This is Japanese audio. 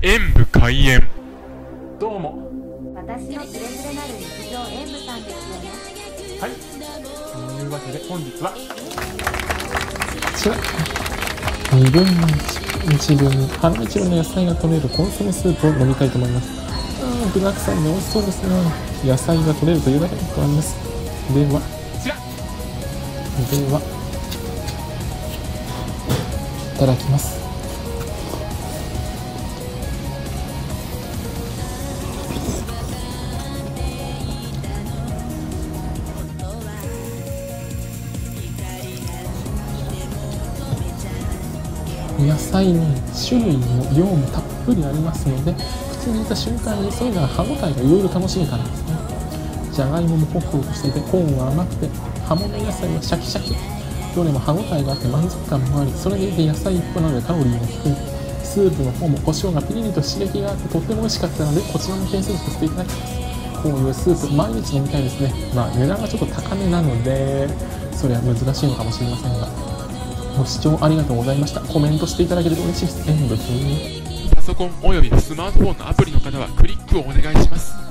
演武開演。どうも、私のつれづれなる日常演武さんですよね。はい、というわけで本日は2分1分半日分の野菜が取れるコンソメスープを飲みたいと思います。具だくさんで美味しそうですね。野菜が取れるというだけで不安です。ではいただきます。野菜の種類も量もたっぷりありますので、口に入れた瞬間にそれが歯ごたえがいろいろ楽しいからですね。じゃがいももホクホクしていて、コーンは甘くて、葉物野菜はシャキシャキ、どれも歯ごたえがあって満足感もあり、それでいて野菜1個なのでカロリーも低い。スープの方も胡椒がピリリと刺激があってとっても美味しかったので、こちらも点数としていただきます。こういうスープ毎日飲みたいですね。まあ値段がちょっと高めなのでそれは難しいのかもしれませんが、ご視聴ありがとうございました。コメントしていただけると嬉しいです。パソコンおよびスマートフォンのアプリの方はクリックをお願いします。